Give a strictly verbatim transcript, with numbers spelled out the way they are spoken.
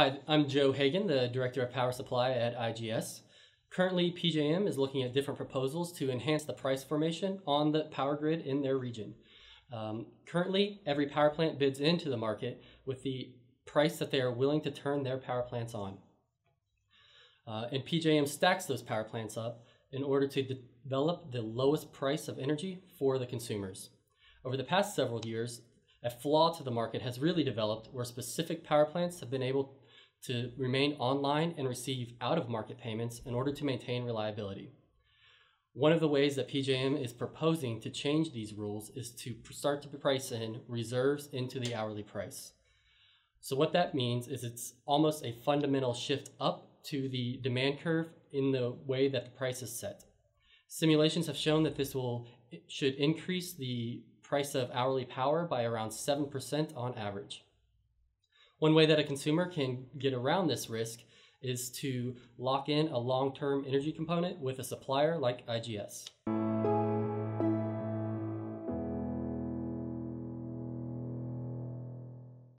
Hi, I'm Joe Haugen, the Director of Power Supply at I G S. Currently, P J M is looking at different proposals to enhance the price formation on the power grid in their region. Um, currently, every power plant bids into the market with the price that they are willing to turn their power plants on. Uh, and P J M stacks those power plants up in order to de develop the lowest price of energy for the consumers. Over the past several years, a flaw to the market has really developed where specific power plants have been able to remain online and receive out-of-market payments in order to maintain reliability. One of the ways that P J M is proposing to change these rules is to start to price in reserves into the hourly price. So what that means is it's almost a fundamental shift up to the demand curve in the way that the price is set. Simulations have shown that this will should increase the price of hourly power by around seven percent on average. One way that a consumer can get around this risk is to lock in a long-term energy component with a supplier like I G S.